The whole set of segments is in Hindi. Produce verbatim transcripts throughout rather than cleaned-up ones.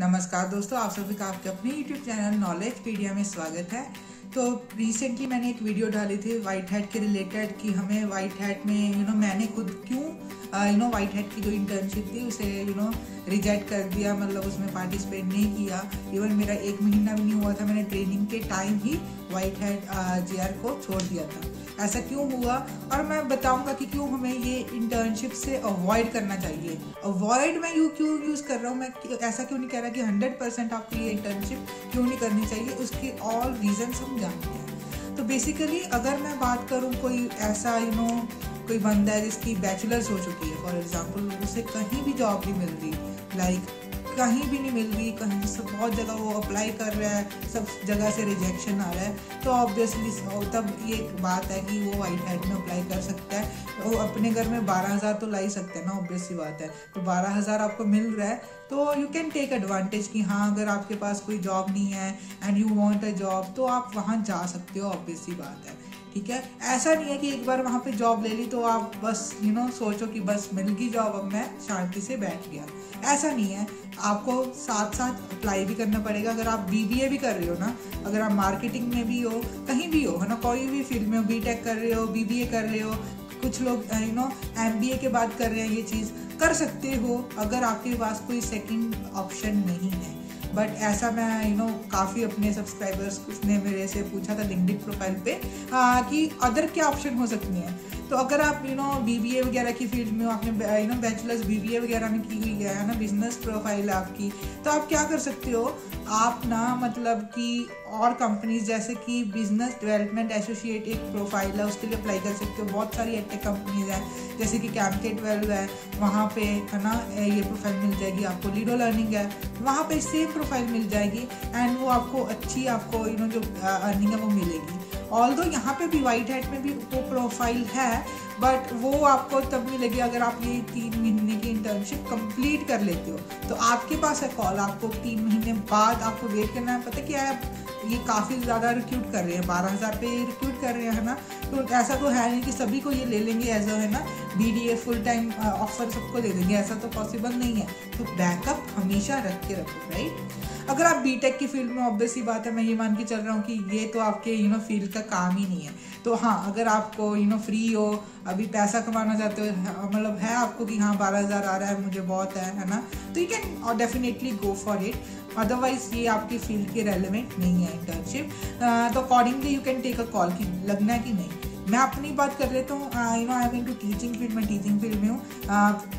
नमस्कार दोस्तों, आप सभी का आपके अपने YouTube चैनल नॉलेजपीडिया में स्वागत है। तो रिसेंटली मैंने एक वीडियो डाली थी व्हाइट हैट के रिलेटेड कि हमें व्हाइट हैट में यू नो मैंने खुद क्यों यू नो व्हाइट हैट की जो इंटर्नशिप थी उसे यू नो रिजेक्ट कर दिया, मतलब उसमें पार्टिसिपेट नहीं किया। इवन मेरा एक महीना भी नहीं हुआ था, मैंने ट्रेनिंग के टाइम ही व्हाइट हैट जे आर को छोड़ दिया था। ऐसा क्यों हुआ और मैं बताऊंगा कि क्यों हमें ये इंटर्नशिप से अवॉइड करना चाहिए। अवॉइड मैं यू क्यों यूज़ कर रहा हूँ, मैं ऐसा क्यों नहीं कह रहा कि हंड्रेड परसेंट आपको ये इंटर्नशिप क्यों नहीं करनी चाहिए, उसके ऑल रीजन्स हम जानते हैं। तो बेसिकली अगर मैं बात करूँ कोई ऐसा यू नो कोई बंदा है जिसकी बैचलर्स हो चुकी है, फॉर एग्जाम्पल उसे कहीं भी जॉब नहीं मिल रही, लाइक कहीं भी नहीं मिल रही, कहीं से बहुत जगह वो अप्लाई कर रहा है, सब जगह से रिजेक्शन आ रहा है, तो ऑब्वियसली तब ये बात है कि वो व्हाइट हैट में अप्लाई कर सकता है। वो अपने घर में बारह हज़ार तो ला ही सकता है ना, ऑब्वियस सी बात है। तो बारह हज़ार आपको मिल रहा है तो यू कैन टेक एडवांटेज कि हाँ अगर आपके पास कोई जॉब नहीं है and you want a job तो आप वहाँ जा सकते हो, ऑब्वियस सी बात है। ठीक है, ऐसा नहीं है कि एक बार वहाँ पे जॉब ले ली तो आप बस यू नो सोचो कि बस मिल गई जॉब अब मैं शांति से बैठ गया, ऐसा नहीं है। आपको साथ साथ अप्लाई भी करना पड़ेगा। अगर आप बीडीए भी कर रहे हो ना, अगर आप मार्केटिंग में भी हो, कहीं भी हो है ना, कोई भी फील्ड में हो, बीटेक कर रहे हो, बीबीए कर रहे हो, कुछ लोग यू नो एमबीए के बाद कर रहे हैं, ये चीज़ कर सकते हो अगर आपके पास कोई सेकेंड ऑप्शन नहीं है। बट ऐसा मैं यू नो काफ़ी अपने सब्सक्राइबर्स उसने मेरे से पूछा था लिंक्डइन प्रोफाइल पे आ, कि अदर क्या ऑप्शन हो सकती हैं। तो अगर आप यू नो बीबीए वगैरह की फील्ड में हो, आपने यू नो बैचलर्स बीबीए वगैरह में की हुई है ना, बिजनेस प्रोफाइल आपकी, तो आप क्या कर सकते हो, आप ना मतलब कि और कंपनीज जैसे कि बिजनेस डेवलपमेंट एसोसिएट एक प्रोफाइल है, उसके लिए अप्लाई कर सकते हो। बहुत सारी एडटेक कंपनीज हैं जैसे कि कैम ट्वेल्व है, वहाँ पे है ना ये प्रोफाइल मिल जाएगी आपको। लीडो लर्निंग है, वहाँ पे सेम प्रोफाइल मिल जाएगी एंड वो आपको अच्छी आपको यू नो जो अर्निंग है वो मिलेगी। ऑल दो यहाँ पर भी व्हाइट हैट में भी वो प्रोफाइल है बट वो आपको तब मिलेगी अगर आप ये तीन महीने की इंटर्नशिप कंप्लीट कर लेते हो। तो आपके पास है कॉल, आपको तीन महीने बाद आपको वेट करना है। पता क्या है, ये काफ़ी ज़्यादा रिक्रूट कर रहे हैं, बारह हज़ार पे रिक्रूट कर रहे हैं ना, तो ऐसा तो है नहीं कि सभी को ये ले लेंगे एज अ है ना बीडीए फुल टाइम ऑफर सबको दे देंगे, ऐसा तो पॉसिबल नहीं है। तो बैकअप हमेशा रख के रखो, राइट। अगर आप बीटेक की फील्ड में, ऑब्वियस ही बात है मैं ये मान के चल रहा हूँ कि ये तो आपके यू नो फील्ड का काम ही नहीं है, तो हाँ अगर आपको यू नो फ्री हो, अभी पैसा कमाना चाहते हो, मतलब है आपको कि हाँ बारह हज़ार आ रहा है मुझे बहुत है है ना, तो you can definitely go for it. Otherwise ये आपकी फील्ड के रेलिवेंट नहीं है इंटर्नशिप, तो accordingly you can take a call कि लगना है कि नहीं। मैं अपनी बात कर लेता हूँ, you know I am into teaching field, मैं टीचिंग फील्ड में हूँ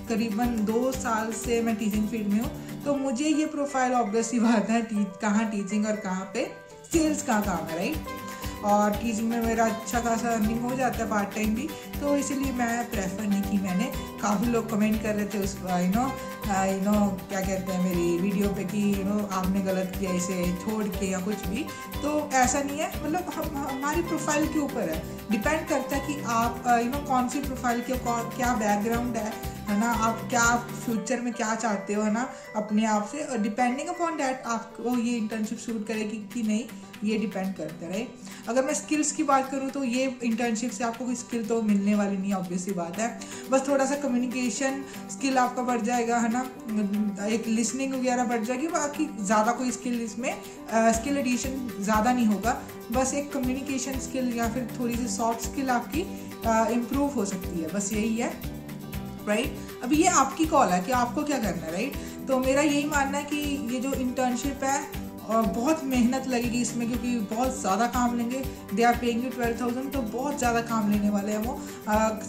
करीबन दो साल से मैं टीचिंग फील्ड में हूँ, तो मुझे ये प्रोफाइल ऑब्वियसली बात है कहाँ टीचिंग और कहाँ पे सेल्स का काम है, राइट। और टीचिंग में मेरा अच्छा खासा अर्निंग हो जाता है पार्ट टाइम भी, तो इसीलिए मैं प्रेफर नहीं की। मैंने काफ़ी लोग कमेंट कर रहे थे उस यू नो यू नो क्या कहते हैं मेरी वीडियो पे कि यू नो आपने गलत किया इसे छोड़ के या कुछ भी, तो ऐसा नहीं है। मतलब हम हमारी प्रोफाइल के ऊपर है, डिपेंड करता है कि आप यू नो कौन सी प्रोफाइल के क्या बैकग्राउंड है है ना, आप क्या आप फ्यूचर में क्या चाहते हो है ना अपने आप से, और डिपेंडिंग अपॉन डैट आपको ये इंटर्नशिप शूट करेगी कि नहीं, ये डिपेंड करता है, राइट। अगर मैं स्किल्स की बात करूँ तो ये इंटर्नशिप से आपको कोई स्किल तो मिलने वाली नहीं, ऑब्वियस ही बात है। बस थोड़ा सा कम्युनिकेशन स्किल आपका बढ़ जाएगा है ना, एक लिसनिंग वगैरह बढ़ जाएगी, बाकी ज़्यादा कोई स्किल इसमें स्किल एडिशन ज़्यादा नहीं होगा, बस एक कम्युनिकेशन स्किल या फिर थोड़ी सी सॉफ्ट स्किल आपकी इम्प्रूव हो सकती है, बस यही है, राइट right? अभी ये आपकी कॉल है कि आपको क्या करना है, राइट right? तो मेरा यही मानना है कि ये जो इंटर्नशिप है और बहुत मेहनत लगेगी इसमें, क्योंकि बहुत ज़्यादा काम लेंगे, they are paying you twelve thousand, तो बहुत ज़्यादा काम लेने वाले हैं वो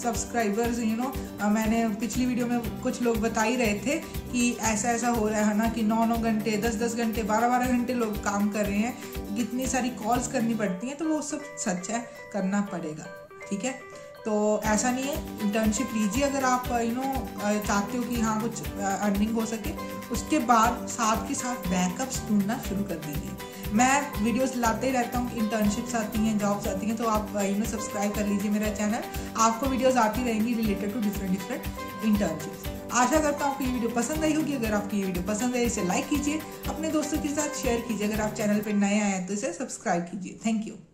सब्सक्राइबर्स। यू नो मैंने पिछली वीडियो में कुछ लोग बता ही रहे थे कि ऐसा ऐसा हो रहा है ना कि नौ नौ घंटे दस दस घंटे बारह बारह घंटे लोग काम कर रहे हैं, कितनी सारी कॉल्स करनी पड़ती हैं, तो वो सब सच है, करना पड़ेगा, ठीक है। तो ऐसा नहीं है, इंटर्नशिप लीजिए अगर आप यू नो चाहते हो कि हाँ कुछ अर्निंग हो सके, उसके बाद साथ के साथ बैकअप्स ढूंढना शुरू कर दीजिए। मैं वीडियोस लाते ही रहता हूँ, इंटर्नशिप्स आती हैं, जॉब्स आती हैं, तो आप यू नो सब्सक्राइब कर लीजिए मेरा चैनल, आपको वीडियोस आती रहेंगी related to different different internships. आशा करता हूँ आपको ये वीडियो पसंद आई होगी। अगर आपकी ये वीडियो पसंद आई इसे लाइक कीजिए, अपने दोस्तों के साथ शेयर कीजिए, अगर आप चैनल पर नए आए हैं तो इसे सब्सक्राइब कीजिए। Thank you.